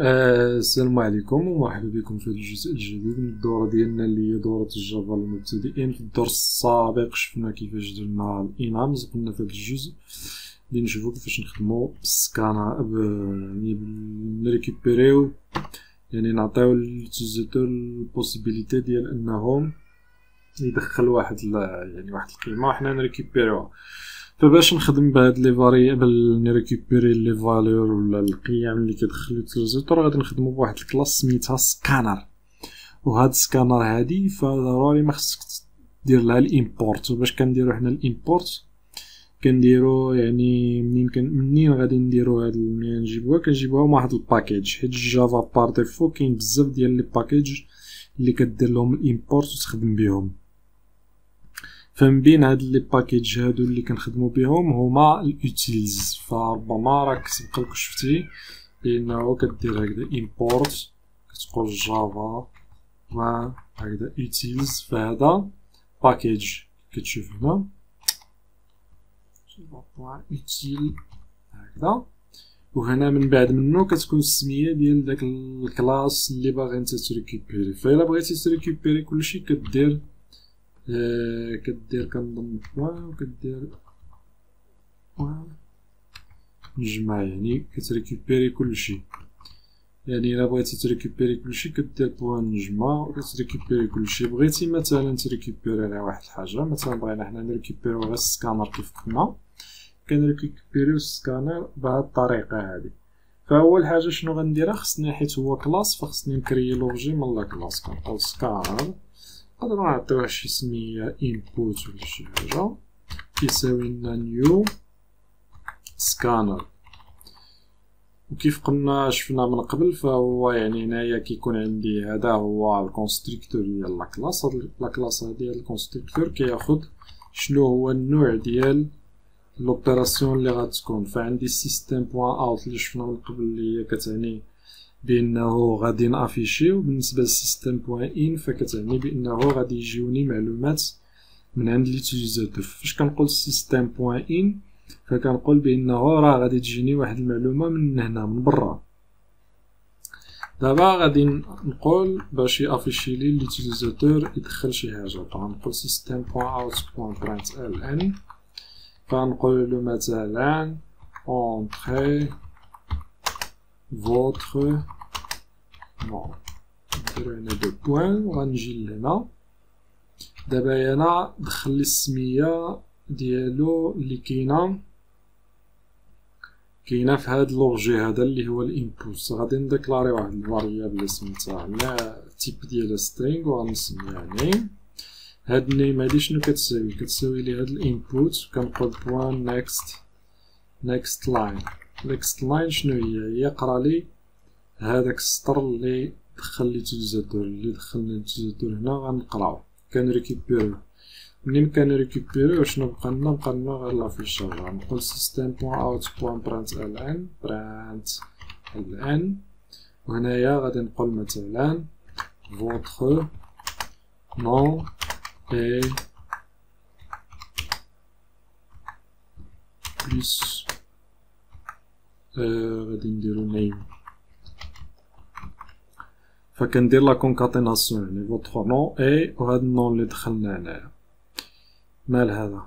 السلام عليكم ومرحبا بكم في هذا الجزء الجديد من الدورة ديالنا اللي هي دورة الجافا للمبتدئين. في الدرس السابق شفنا كيفاش درنا الانامز، كنا في هذا الجزء اللي نشوفو كيفاش نخدمو بالسكانر، يعني نريكوبيريو، يعني نعطيو للتيزيتور البوسيبيليتي ديال انهم يدخل واحد يعني واحد القيمة وحنا نريكوبيريوها. فباش نخدم بهاد لي فاريابل نريكوبيري لي فالور ولا القيم اللي كيدخل التريزيتور، غادي نخدمو بواحد الكلاس سميتها سكانر، وهاد السكانر هادي فضروري ما خصك دير لها الامبورت. باش كنديرو حنا الامبورت كنديرو يعني منين غادي نديرو هاد، منين كنجيبوها من واحد الباكيج، حيت الجافا بار ديفو كاين بزاف ديال لي باكيج اللي كدير لهم الامبورت وتخدم بهم. فمن بين هاد لي باكيج هادو اللي كنخدمو بهم هما اليوتيلز، فربما راك سبقلك شفتي لانه كدير هكذا امبورت كتقول جافا و هكذا يوتيلز، فهذا باكيج كتشوف هنا جافا يوتيل هكذا، وهنا من بعد منه كتكون السميه ديال داك الكلاس اللي باغي انت تريكوبيري. فإلا بغيتي تريكوبيري كلشي كدير كنضم وكدير نجمع، يعني كتريكوبيري كلشي. يعني الا بغيتي تريكوبيري كلشي كدير بوان نجمع وكتريكوبيري كلشي. بغيتي مثلا تريكوبيري على واحد الحاجه، مثلا بغينا حنا نريكوبيريو غير السكانر كيف كنا كنريكوبيريو السكانر بهاد الطريقه هادي. فاول حاجه شنو غنديرها، خصني حيت هو كلاس فخصني نكري لوجي من لا كلاس، كنقول سكانر نقدرو نعطيوه شي سميه input ولا شي حاجه كيساوي لنا نيو سكانر. وكيف قلنا شفنا من قبل فهو يعني هنايا كيكون عندي هذا هو الكونستريكتور ديال لا كلاس، هاد لا كلاس هادي الكونستريكتور كياخد شنو هو النوع ديال لوبيراسيون اللي غتكون. فعندي سيستم بوان اوت اللي شفنا من قبل اللي هي كتعني بانه غادي نافيشيو، بالنسبه للسيستم بوان ان فكتعني بانه غادي يجيوني معلومات من عند ليتيزاتور. فاش كنقول سيستم بوان ان فكنقول بانه راه غادي تجيني واحد المعلومه من هنا من برا. دابا غادي نقول باش يافيشي لي ليتيزاتور يدخل شي حاجه، فغنقول سيستم بوان اوت بوان برينت ال ان، فغنقول له مثلا اونتري votre nom. نديرو هنا دو بوان وغنجي لهنا. دابا هنا دخل لي السميه ديالو اللي كاينه في هاد لوجي هذا اللي هو الانبوت. غادي نديكلاري واحد الفاريابل سميتها هنا تيب ديالها سترينغ وغنسميها نيم. هاد النيم هادي شنو كتساوي لي هاد الانبوت، كنقول بوان نيكست لاين. نيكست لاين شنو هي قرا لي هذاك السطر اللي دخل لي التيزيتور، اللي دخلنا التيزيتور هنا غنقراو كنريكوبيريو. منين كنريكوبيريو شنو بقى لنا غير لافيشاج. غنقول سيستم بوان اوت بوان برانت ال ان وهنايا غادي نقول مثلا فوتخ نون اي بليس غادي نديرو نيم. فكندير لا كونكاتيناسيون يعني فوتخ نون اي، وهاد النون اللي دخلنا هنايا مال هذا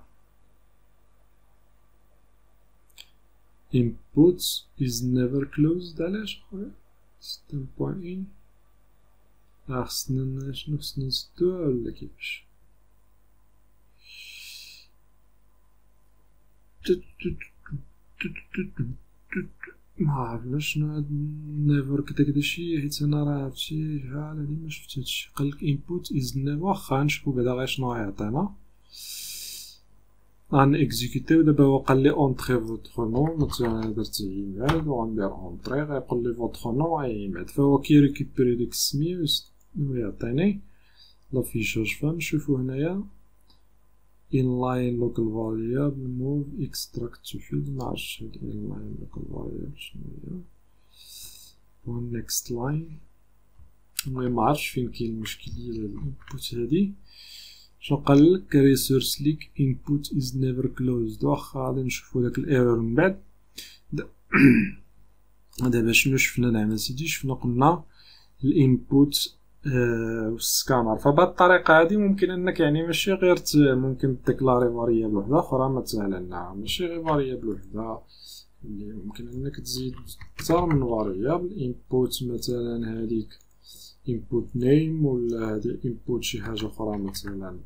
input is never closed. علاش خويا سيستم بوان ان خصنا خصنا نسدوها ولا كيفاش؟ ما عرفناش شنو هاد نيفر كدا شي، حيت انا راه هادشي شحال هادي ما شفت هادشي. قالك انبوت از نيفر، واخا نشوفو بعدا غير شنو غيعطينا. غن اكزيكيتيو دابا هو قال لي اونتري فوتخ نون، مثلا درت عماد وغندير اونتري غيقول لي فوتخ نون عماد، فهو كيريكوبيري ديك السميه ويعطيني لافيشاج. فنشوفو هنايا inline local variable move extract to field، معرفتش هاد inline local variable شنو هي. و next line المهم معرفتش فين كاين المشكل ديال الانبوت هادي. شنو قالك resource leak input is never closed، واخا غادي نشوفو داك الايرور من بعد. دابا شنو شفنا لهنا سيدي؟ شفنا قلنا الانبوت والسكانر. فبالطريقه هذه ممكن انك يعني ماشي غير ممكن ديكلاري فاريابل وحده اخرى مثلا لنا، ماشي غير فاريابل وحده اللي ممكن انك تزيد اكثر من فاريابل. انبوت مثلا هذيك input name ولا هذه input شي حاجه اخرى مثلا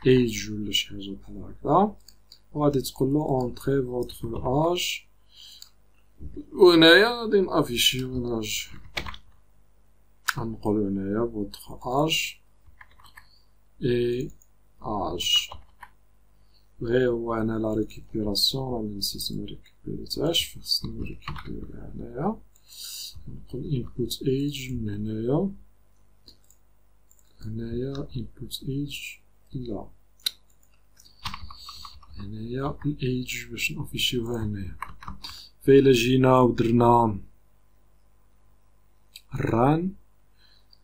age ولا شي حاجه بحال هكذا، وغادي تقول له entrée votre âge، وهنايا غادي نافيشيو لاج، غنقولو هنايا votre âge et âge. وها هو هنا لا ريكيبيراسيون، راني نسيت نريكيبيريتهاش، فخصني نريكيبيريها هنايا. نقول input age من هنايا، هنايا input age إلى هنايا age باش نافيشيوها هنايا. فإلا جينا ودرنا الران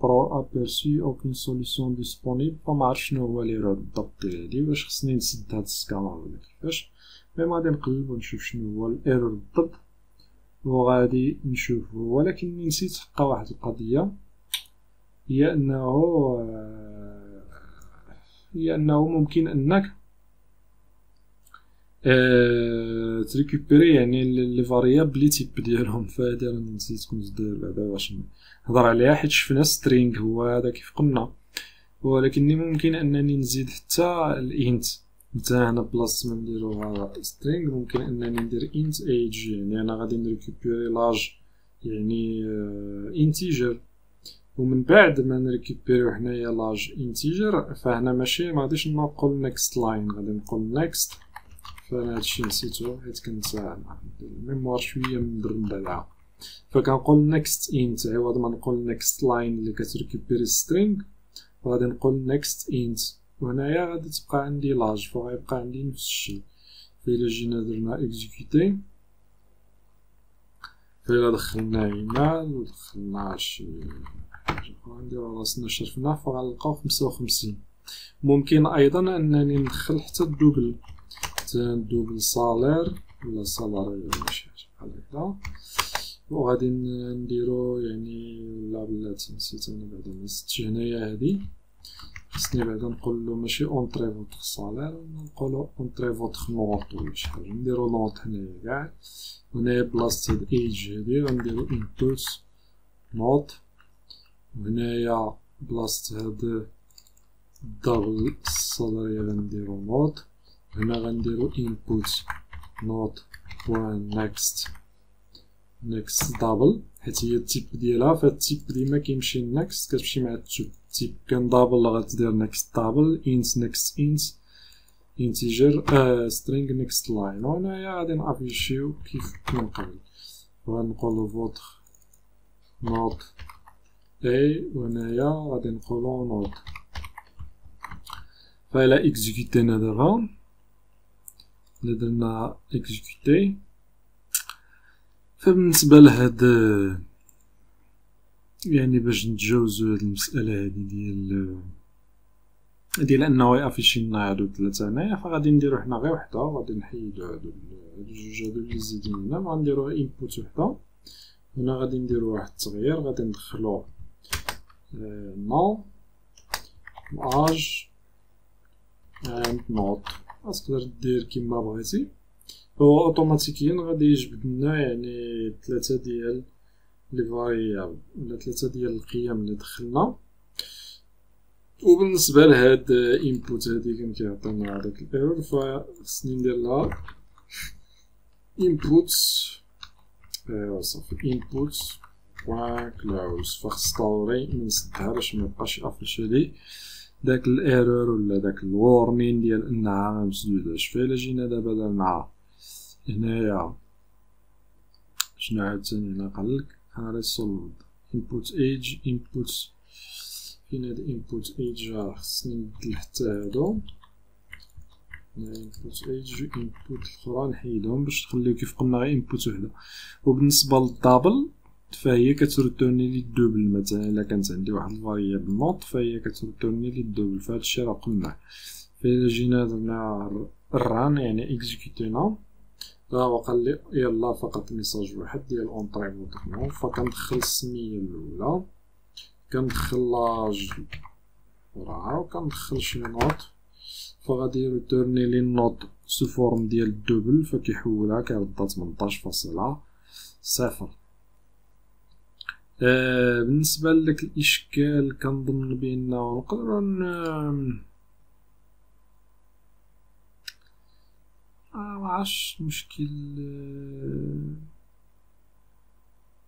برو ابيرسي اوكين سوليسيون ديسبونيبل، فمعرفتش شنو هو ليرور بالضبط ديال هادي، واش خصني نسد هاد السكانر ولا كيفاش، مي غادي نقلب ونشوف شنو هو الايرور بالضبط وغادي نشوفو. ولكن نسيت حقا واحد القضية، هي أنه ممكن أنك تريكوبيري يعني لي فاريابل لي تيب ديالهم، فهادي راني نسيت كنت داير بعدا باش نهضر عليها، حيت شفنا سترينغ هو هذا كيف قلنا، ولكني ممكن أنني نزيد حتى الانت. مثلا هنا بلاصة ما نديروها سترينغ ممكن أنني ندير انت ايج، يعني أنا غادي نريكوبيري لاج يعني انتيجر، ومن بعد ما نريكوبيريو حنايا لاج انتيجر، فهنا ماشي مغاديش نقول نيكست لاين، غادي نقول نيكست. فانا هادشي نسيتو حيت كنت الميموار شويه مدرب عليها، فكنقول نيكست انت عوض ما نقول نيكست لاين اللي كتريكوبيري سترينغ، غادي نقول نيكست انت، وهنايا غادي تبقى عندي لاج، فغيبقى عندي نفس الشيء. فإلا جينا درنا اكزيكوتي، فإلا دخلنا هنا ودخلنا شي حاجة أخرى نديرو راسنا شرفنا، فغنلقاو 55. ممكن أيضا أنني ندخل حتى الدوبل، حتى الدوبل صالير ولا صالاري ولا شي حاجة بحال هكدا، وغادي نديرو يعني ولا بلاتي نسيت أنا بعدا نزدت هنايا هادي. خصني بعدا نقول له ماشي اونطري فوتخ صالير، نقولو اونطري فوتخ نوط ولا شي حاجه، نديرو نوط هنايا كاع. هنايا بلاصه هاد ايج هادي غنديرو انبوت نوط، وهنايا بلاصه هاد الدبل الصالير غنديرو نوط، هنا غنديرو انبوت نوط بوان نيكست نيكست دبل، حيت هي التيب ديالها، فالتيب ديما كيمشي نيكست، كتمشي مع التوب تيب. كان دابل غتدير نيكست دابل، انت نيكست انت انتيجر سترينغ نيكست لاين. وهنايا غادي نافيشيو كيف من قبل، وغنقولو فوتخ نوط اي، وهنايا غادي نقولو نوط. فإلا اكزيكوتينا دابا، إلا درنا اكزيكوتي، فبالنسبة لهاد يعني باش نتجاوزو هاد المسألة هادي ديال أنه يافيشي لنا هادو تلاتة هنايا، فغادي نديرو حنا غير وحدة، وغادي نحيدو هادو الجوج هادو لي زايدين هنا، وغنديرو انبوت وحدة. هنا غادي نديرو واحد التغيير، غادي ندخلو نون اج اند نوت، تقدر دير كيما بغيتي، هو اوتوماتيكيا غادي يجبد لنا يعني تلاتة ديال لي فاريابل ولا تلاتة ديال القيم اللي دخلنا. وبالنسبه لهاد انبوت هادي كان كيعطينا هذاك الايرور، فخصني ندير لها انبوت صافي انبوت بوان كلوز، فخص ضروري نسدها باش ميبقاش يافيش لي داك الايرور ولا داك الورنين ديال انها ما مسدوداش. فإلا جينا دابا مع هنايا شنو عاوتاني هنا قالك أنا ريسولد input age, input in the input age-ra نقلعتادو input age input الأخرى نحيدهم باش تخليو كيف قلنا غير input وحدة. وبالنسبة للدابل فهي كتردوني لي الدوبل، مثلا إلا كانت عندي واحد الفاريابل نوط فهي كتردوني لي الدوبل، فهاد الشيء راه قلناه. فإلا جينا درنا الران يعني إكزيكيتينا راه وقال لي يلا فقط ميساج واحد ديال أونطري بوطخنون، فكندخل السمية الأولى كندخل لاج راه وكندخل شي نوط، فغادي يردوني لي النوط سو فورم ديال الدوبل، فكيحولها كيردها 18.0. بالنسبه لك الاشكال كنظن بانه نقدروا ما عرفتش مشكل.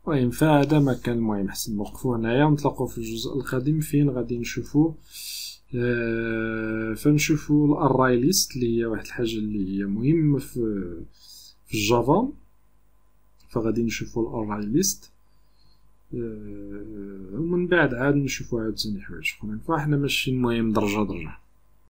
المهم فهذا ما كان، المهم حسن نوقفوا هنايا ونتلاقوا في الجزء القادم فين غادي نشوفوا فنشوفوا الاري ليست اللي هي واحد الحاجه اللي هي مهمه في الجافا. فغادي نشوفوا الاري ليست ومن بعد عاد نشوفو عاوتاني حوايج أخرين، فاحنا ماشيين المهم درجة درجة.